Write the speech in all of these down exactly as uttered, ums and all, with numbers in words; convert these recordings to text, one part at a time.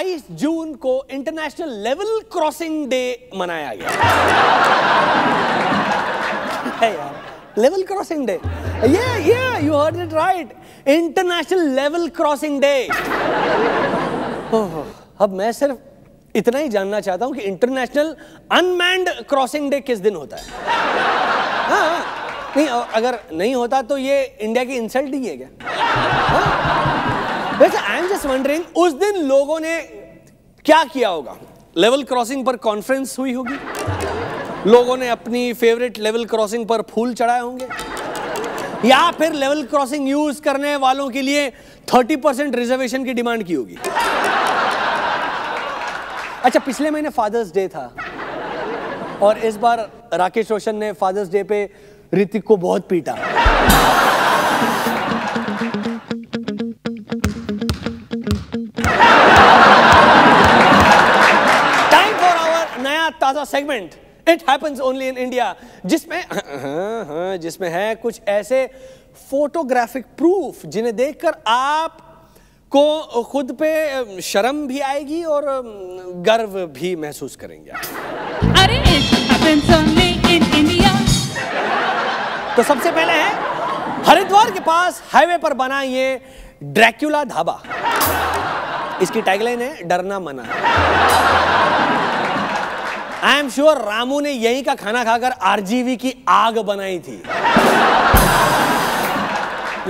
बाईस जून को international level crossing day मनाया गया। Level crossing day, yeah yeah you heard it right, international level crossing day. अब मैं सिर्फ इतना ही जानना चाहता हूं कि इंटरनेशनल अनमैन्ड क्रॉसिंग डे किस दिन होता है? हाँ, नहीं अगर नहीं होता तो ये इंडिया की इंसल्ट ही है क्या? वैसे आई एम जस्ट वंडरिंग उस दिन लोगों ने क्या किया होगा। लेवल क्रॉसिंग पर कॉन्फ्रेंस हुई होगी, लोगों ने अपनी फेवरेट लेवल क्रॉसिंग पर फूल चढ़ाए होंगे, या फिर लेवल क्रॉसिंग यूज करने वालों के लिए तीस परसेंट रिजर्वेशन की डिमांड की होगी। अच्छा, पिछले महीने फादर्स डे था और इस बार राकेश रोशन ने फादर्स डे पे ऋतिक को बहुत पीटा। टाइम फॉर आवर नया ताजा segment it happens only in India, जिसमें हाँ हाँ जिसमें है कुछ ऐसे फोटोग्राफिक प्रूफ जिन्हें देखकर आप को खुद पे शर्म भी आएगी और गर्व भी महसूस करेंगे। अरे इन इंडिया। तो सबसे पहले है हरिद्वार के पास हाईवे पर बना ये ड्रैक्यूला ढाबा। इसकी टैगलाइन है डरना मना। आई एम श्योर रामू ने यही का खाना खाकर आरजीवी की आग बनाई थी।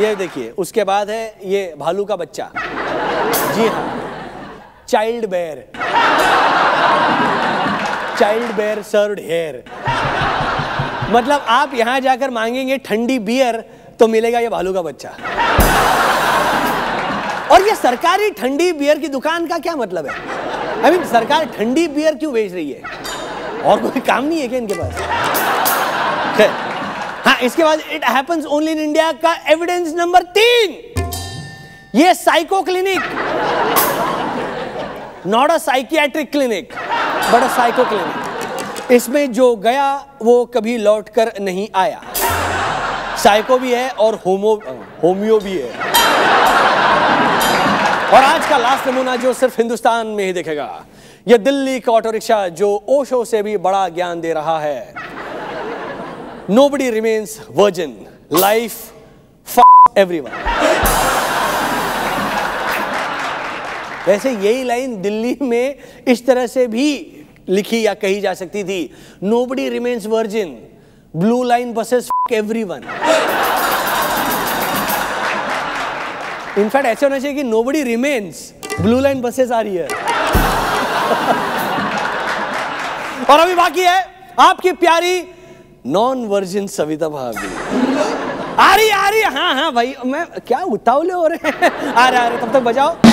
ये देखिए, उसके बाद है ये भालू का बच्चा, जी हाँ child beer, child beer served here. मतलब आप यहां जाकर मांगेंगे ठंडी बियर तो मिलेगा ये भालू का बच्चा। और ये सरकारी ठंडी बियर की दुकान का क्या मतलब है? आई मीन सरकार ठंडी बियर क्यों बेच रही है? और कोई काम नहीं है क्या इनके पास? खैर, हाँ, इसके बाद it happens only in India का एविडेंस नंबर तीन, ये psycho clinic, not a psychiatric clinic but a psycho clinic. इसमें जो गया वो कभी लौटकर नहीं आया। साइको भी है और होमो होमियो भी है। और आज का लास्ट नमूना जो सिर्फ हिंदुस्तान में ही देखेगा, यह दिल्ली का ऑटो रिक्शा जो ओशो से भी बड़ा ज्ञान दे रहा है। Nobody remains virgin. Life f**k everyone. वैसे यही लाइन दिल्ली में इस तरह से भी लिखी या कही जा सकती थी, Nobody remains virgin. Blue line buses f**k everyone. In fact ऐसे होना चाहिए कि Nobody remains. Blue line buses are here. और अभी बाकी है आपकी प्यारी नॉन वर्जिन सविता भाभी। आ रही आ रही हाँ हाँ भाई, मैं क्या उतावले हो रहे हैं, आ रहे आ रहे तब तक बजाओ।